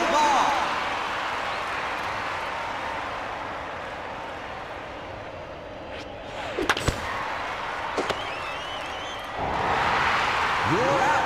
the ball. You're out.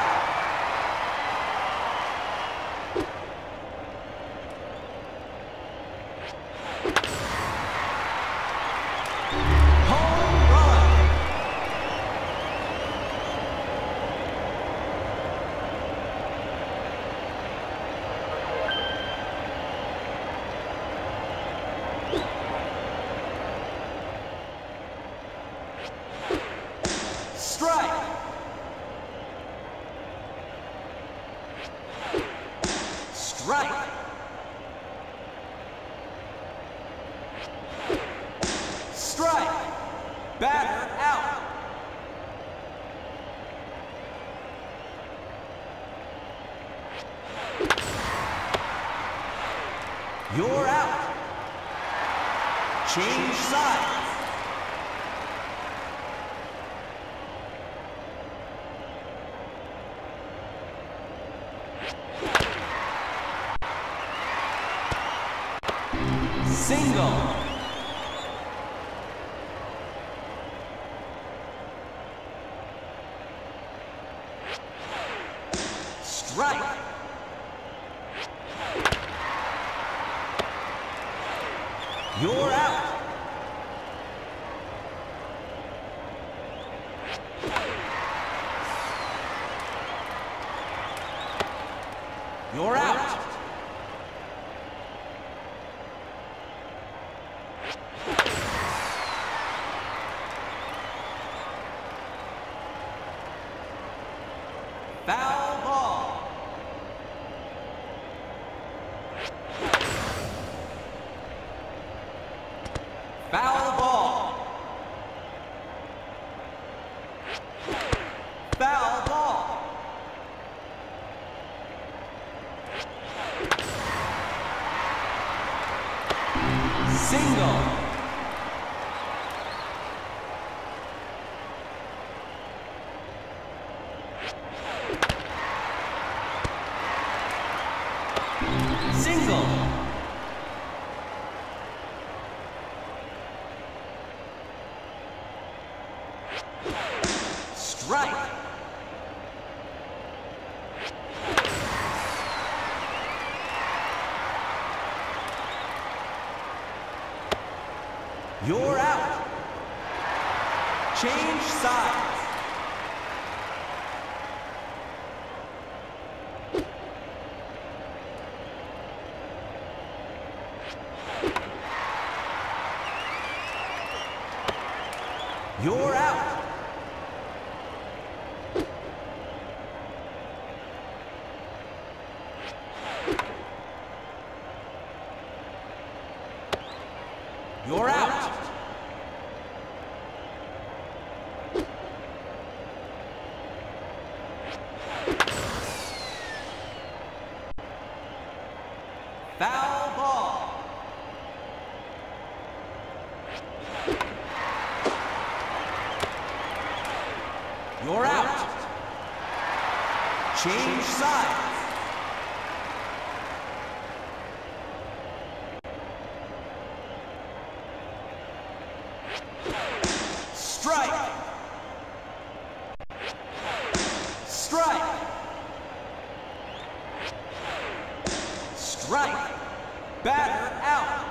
Strike! Strike! Strike! Batter out! You're out! Change sides! Single. Strike. You're out. You're out. Foul ball. Foul ball. Foul ball. Single. Single. Strike. You're out. Change sides. You're out. You're out. Foul ball. You're out. Change sides. Strike. Strike. Strike. Batter out.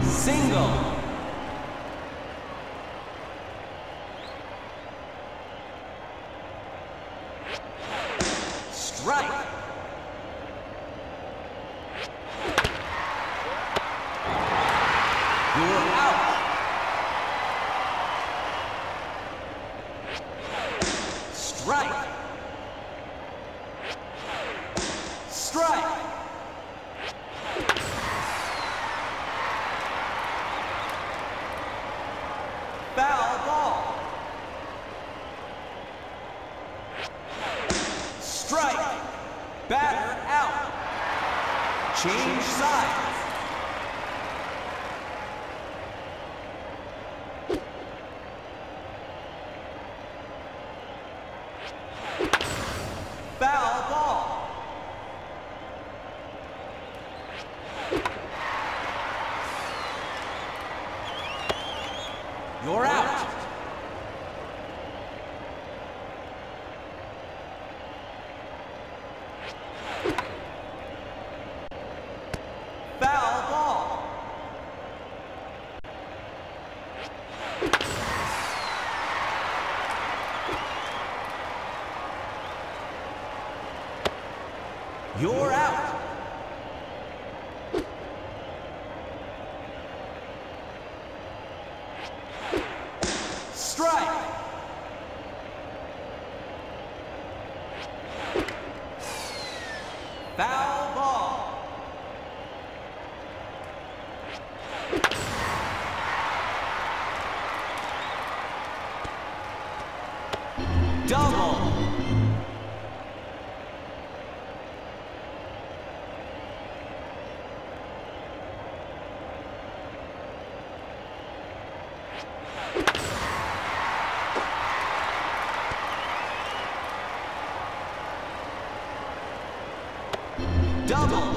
Single. Strike. You're out. Strike. Strike. Change sides. Foul ball. You're out. Foul ball. You're out. Strike. Foul ball. Double.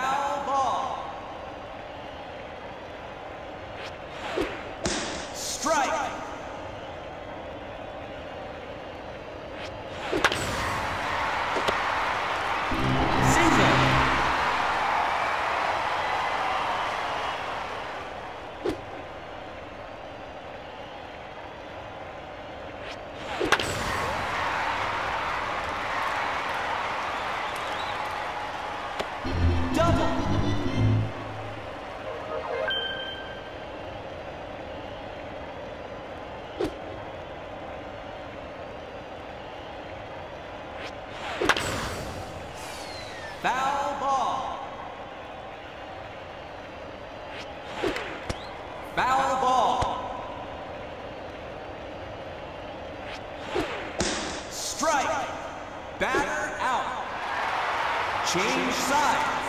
Double. Strike. Strike. Double. Foul ball. Strike. Double. Foul ball. Foul ball. Strike. Batter out. Change sides.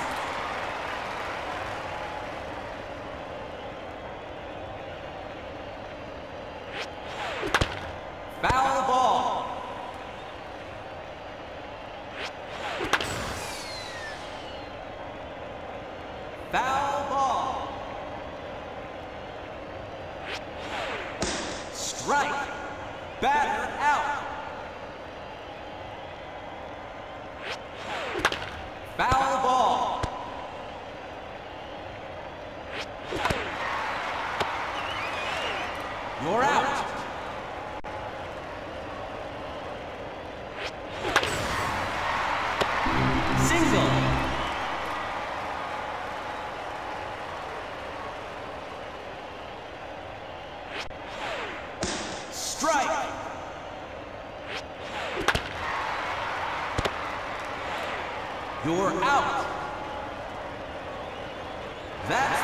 Foul ball. Foul ball. Strike. Batter out. Foul ball. You're out. Single. Strike. You're out. That's